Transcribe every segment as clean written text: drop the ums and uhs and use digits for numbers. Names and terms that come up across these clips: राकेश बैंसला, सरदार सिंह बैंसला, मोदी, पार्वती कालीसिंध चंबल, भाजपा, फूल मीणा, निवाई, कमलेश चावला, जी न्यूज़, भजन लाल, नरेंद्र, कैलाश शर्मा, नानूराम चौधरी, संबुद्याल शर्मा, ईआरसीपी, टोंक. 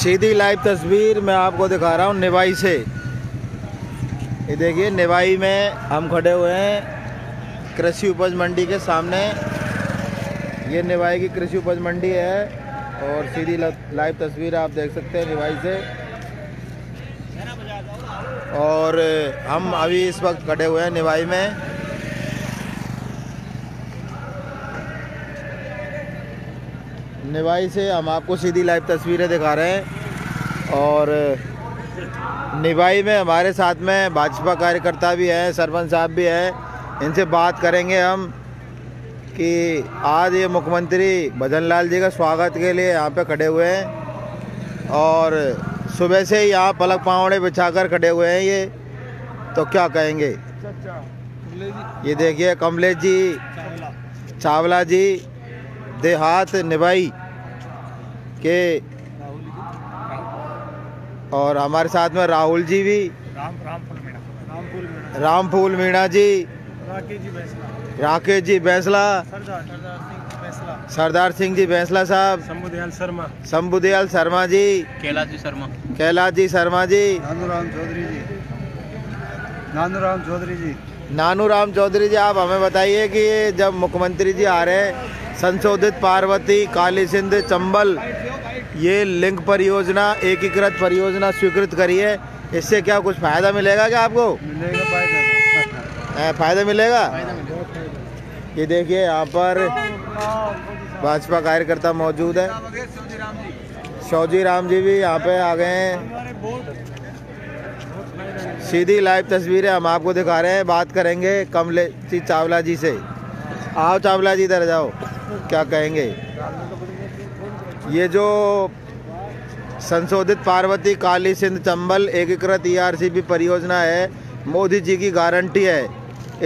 सीधी live तस्वीर मैं आपको दिखा रहा हूँ निवाई से। ये देखिए निवाई में हम खड़े हुए हैं कृषि उपज मंडी के सामने। ये निवाई की कृषि उपज मंडी है और सीधी लाइव तस्वीर आप देख सकते हैं निवाई से। और हम अभी इस वक्त खड़े हुए हैं निवाई में। निवाई से हम आपको सीधी लाइव तस्वीरें दिखा रहे हैं। और निवाई में हमारे साथ में भाजपा कार्यकर्ता भी हैं, सरपंच साहब भी हैं। इनसे बात करेंगे हम कि आज ये मुख्यमंत्री भजन लाल जी का स्वागत के लिए यहाँ पे खड़े हुए हैं और सुबह से ही यहाँ पलक पावड़े बिछाकर खड़े हुए हैं। ये तो क्या कहेंगे, ये देखिए कमलेश जी चावला जी देहात निवाई के, और हमारे साथ में राहुल जी भी, राम फूल मीणा जी, राकेश जी बैंसला, सरदार सिंह जी बैंसला साहब, संबुद्याल शर्मा जी, कैलाश जी शर्मा जी, नानूराम चौधरी जी। नानूराम चौधरी जी, आप हमें बताइए कि ये जब मुख्यमंत्री जी आ रहे हैं संशोधित पार्वती कालीसिंध चंबल ये लिंक परियोजना, एकीकृत परियोजना स्वीकृत करी है, इससे क्या कुछ फ़ायदा मिलेगा क्या आपको? फ़ायदा मिलेगा। ये देखिए यहाँ पर भाजपा कार्यकर्ता मौजूद है। शौजी राम जी भी यहाँ पे आ गए हैं। सीधी लाइव तस्वीरें हम आपको दिखा रहे हैं। बात करेंगे कमलेश जी चावला जी से। आओ चावला जी इधर जाओ, क्या कहेंगे ये जो संशोधित पार्वती कालीसिंध चंबल एकीकृत ईआरसीपी परियोजना है, मोदी जी की गारंटी है,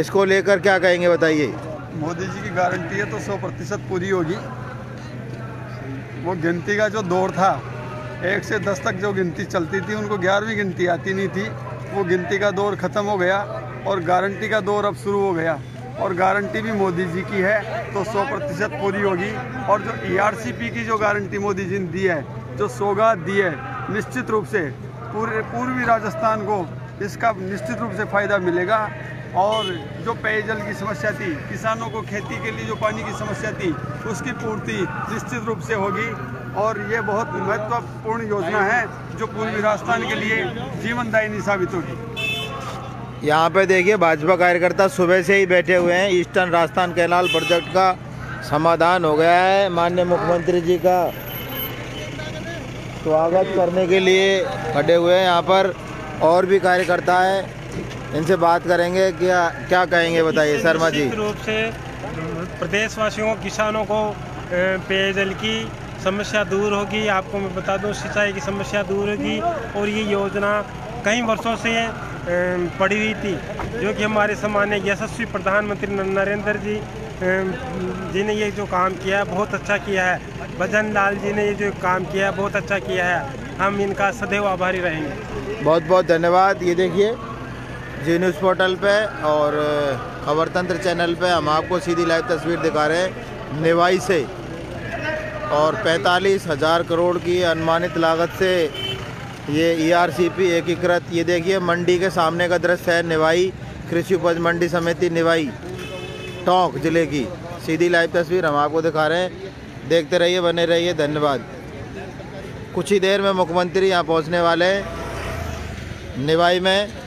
इसको लेकर क्या कहेंगे बताइए? मोदी जी की गारंटी है तो 100% पूरी होगी। वो गिनती का जो दौर था 1 से 10 तक जो गिनती चलती थी उनको 11वीं गिनती आती नहीं थी, वो गिनती का दौर ख़त्म हो गया और गारंटी का दौर अब शुरू हो गया। और गारंटी भी मोदी जी की है तो 100% पूरी होगी। और जो ईआरसीपी की जो गारंटी मोदी जी ने दी है, जो सौगात दी है, निश्चित रूप से पूरे पूर्वी राजस्थान को इसका निश्चित रूप से फ़ायदा मिलेगा। और जो पेयजल की समस्या थी, किसानों को खेती के लिए जो पानी की समस्या थी, उसकी पूर्ति निश्चित रूप से होगी। और ये बहुत महत्वपूर्ण योजना है जो पूर्वी राजस्थान के लिए जीवनदायिनी साबित होगी। यहाँ पे देखिए भाजपा कार्यकर्ता सुबह से ही बैठे हुए हैं। ईस्टर्न राजस्थान कैनाल प्रोजेक्ट का समाधान हो गया है। माननीय मुख्यमंत्री जी का स्वागत करने के लिए खड़े हुए हैं यहाँ पर। और भी कार्यकर्ता हैं, इनसे बात करेंगे। क्या कहेंगे बताइए शर्मा जी? रूप से प्रदेशवासियों, किसानों को पेयजल की समस्या दूर होगी। आपको मैं बता दूँ, सिंचाई की समस्या दूर होगी। और ये योजना कई वर्षों से पड़ी हुई थी, जो कि हमारे सम्माननीय यशस्वी प्रधानमंत्री नरेंद्र जी ने ये जो काम किया है बहुत अच्छा किया है। भजन लाल जी ने ये जो काम किया है बहुत अच्छा किया है। हम इनका सदैव आभारी रहेंगे। बहुत बहुत धन्यवाद। ये देखिए जी न्यूज़ पोर्टल पे और खबर तंत्र चैनल पे हम आपको सीधी लाइव तस्वीर दिखा रहे हैं निवाई से। और 45,000 करोड़ की अनुमानित लागत से ये ईआरसीपी एकीकृत। ये देखिए मंडी के सामने का दृश्य है निवाई कृषि उपज मंडी समिति निवाई टोंक जिले की। सीधी लाइव तस्वीर हम आपको दिखा रहे हैं। देखते रहिए, बने रहिए, धन्यवाद। कुछ ही देर में मुख्यमंत्री यहाँ पहुँचने वाले हैं निवाई में।